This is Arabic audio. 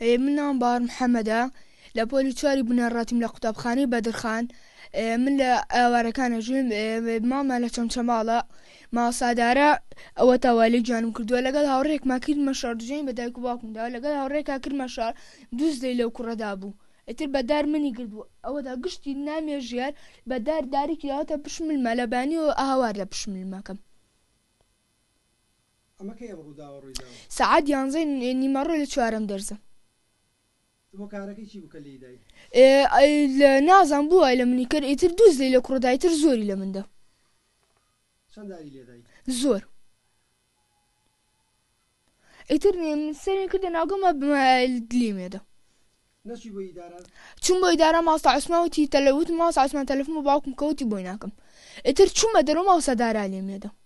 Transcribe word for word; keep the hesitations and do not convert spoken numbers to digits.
منهم بار محمدا لپولی چاری بنا راتیم لقطاب خانی بدرخان من لأواركان جلم ماما لچم چمالا ما صادارا او توالی جانم کردو لگل هاوريك ما کرد مشار دو جاني بدایکو باکم دا لگل هاوريك ها کرد مشار دوز دیلو کردابو اتر بدار منی کردو او دا گشتی نامی جیار بدار داری که داوتا بشمل ما لبانی و اهوار لبشمل ما کم اما که یبرو داور روی داور سعاد یانزین نیمارو لچوارم درزم وكاركي شي بكلي داي اي نازم بو اي لمني كر يتر دوز لي لكرو داي تر زوري لمن دا شان داري لي داي زور يتر من سنه كده ناقمه بالدليمه دا نشي بو اداره شوم بو اداره ما صع اسمه تي تلوت ما صع اسمه تلف مو باكم كوتي بو هناكم يتر شوم درو ما صدار عليهم دا